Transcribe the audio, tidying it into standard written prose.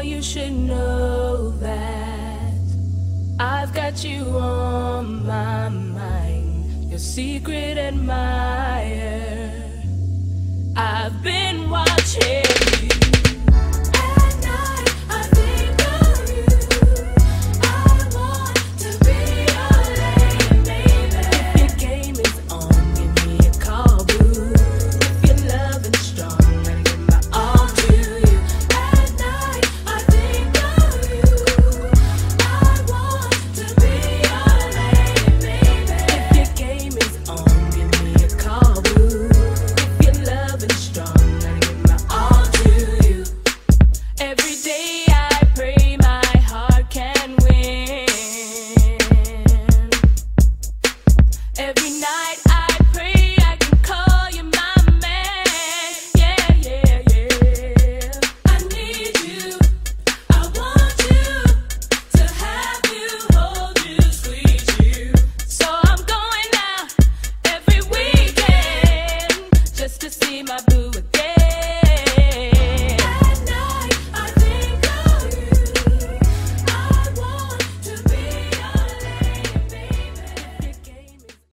Oh, you should know that I've got you on my mind, your secret admirer. I've been watching.